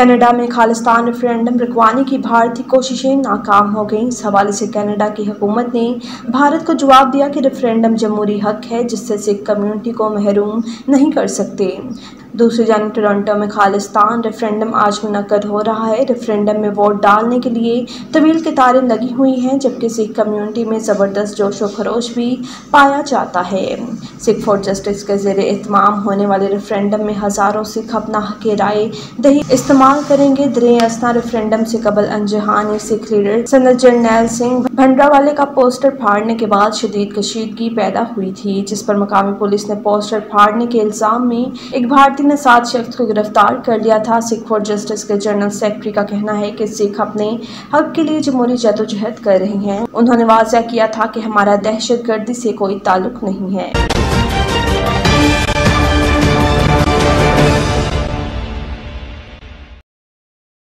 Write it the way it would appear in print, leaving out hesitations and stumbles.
Canada में Khalistan referendum रुकवाने की भारत की कोशिशें नाकाम हो गईं। इस हवाले से कनाडा की हुकूमत ने भारत को जवाब दिया कि रेफरेंडम जमहूरी हक है जिससे सिख कम्युनिटी को महरूम नहीं कर सकते। दूसरी जानब टोरंटो में खालिस्तान रेफरेंडम आज मुनक़द हो रहा है। रेफरेंडम में वोट डालने के लिए तवील कतारें लगी हुई हैं, जबकि सिख कम्युनिटी में ज़बरदस्त जोश व खरोश भी पाया जाता है। सिख फॉर जस्टिस के ज़ेर एहतमाम होने वाले रेफरेंडम में हज़ारों सिख अपना हक राय दही इस्तेमाल करेंगे। दरे असना रेफरेंडम से कबल अनजहानी सिख लीडर सनत जरनैल सिंह भंडरावाले का पोस्टर फाड़ने के बाद शदीद कशीदगी पैदा हुई थी, जिस पर मकामी पुलिस ने पोस्टर फाड़ने के इल्ज़ाम में एक भारतीय ने 7 शख्स को गिरफ्तार कर लिया था। सिख फॉर जस्टिस के जनरल सेक्रेटरी का कहना है कि सिख अपने हक के लिए जमहूरी जदोजहद कर रहे हैं। उन्होंने वाज़ा किया था कि हमारा दहशत गर्दी से कोई ताल्लुक नहीं है।